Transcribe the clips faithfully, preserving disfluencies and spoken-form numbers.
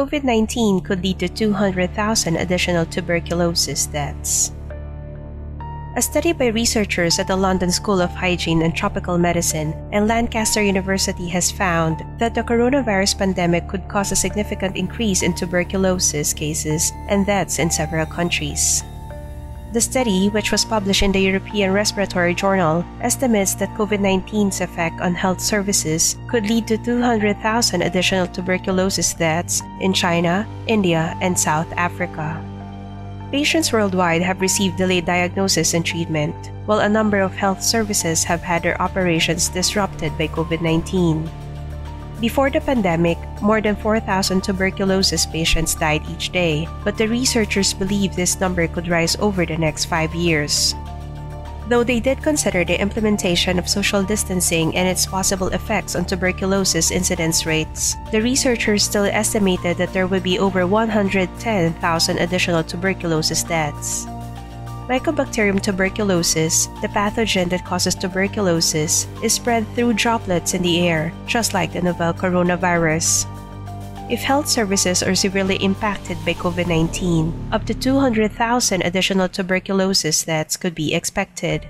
COVID nineteen could lead to two hundred thousand additional tuberculosis deaths. A study by researchers at the London School of Hygiene and Tropical Medicine and Lancaster University has found that the coronavirus pandemic could cause a significant increase in tuberculosis cases and deaths in several countries. The study, which was published in the European Respiratory Journal, estimates that COVID nineteen's effect on health services could lead to two hundred thousand additional tuberculosis deaths in China, India, and South Africa. Patients worldwide have received delayed diagnosis and treatment, while a number of health services have had their operations disrupted by COVID nineteen. Before the pandemic, more than four thousand tuberculosis patients died each day, but the researchers believe this number could rise over the next five years. Though they did consider the implementation of social distancing and its possible effects on tuberculosis incidence rates, the researchers still estimated that there would be over one hundred ten thousand additional tuberculosis deaths. Mycobacterium tuberculosis, the pathogen that causes tuberculosis, is spread through droplets in the air, just like the novel coronavirus. If health services are severely impacted by COVID nineteen, up to two hundred thousand additional tuberculosis deaths could be expected.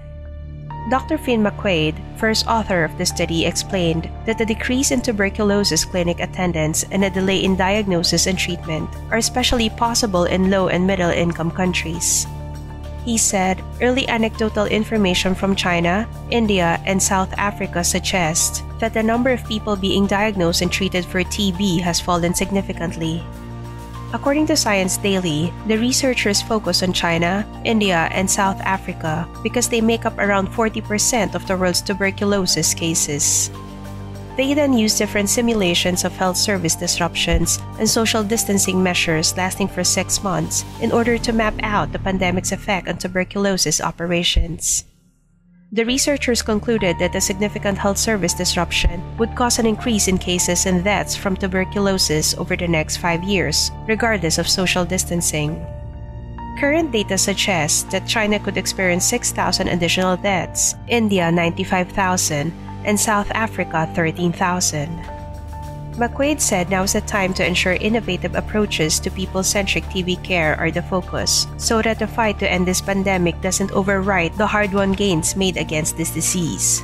Doctor Finn McQuaid, first author of the study, explained that the decrease in tuberculosis clinic attendance and a delay in diagnosis and treatment are especially possible in low- and middle-income countries. He said, early anecdotal information from China, India, and South Africa suggests that the number of people being diagnosed and treated for T B has fallen significantly. According to Science Daily, the researchers focus on China, India, and South Africa because they make up around forty percent of the world's tuberculosis cases. They then used different simulations of health service disruptions and social distancing measures lasting for six months in order to map out the pandemic's effect on tuberculosis operations. The researchers concluded that a significant health service disruption would cause an increase in cases and deaths from tuberculosis over the next five years, regardless of social distancing. Current data suggests that China could experience six thousand additional deaths, India ninety-five thousand, and South Africa thirteen thousand. McQuaid said now is the time to ensure innovative approaches to people-centric T B care are the focus, so that the fight to end this pandemic doesn't override the hard-won gains made against this disease.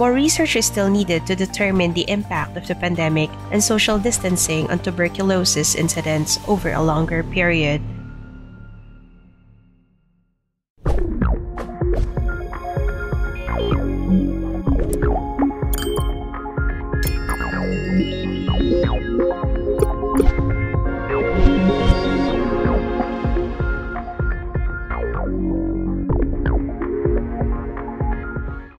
More research is still needed to determine the impact of the pandemic and social distancing on tuberculosis incidents over a longer period.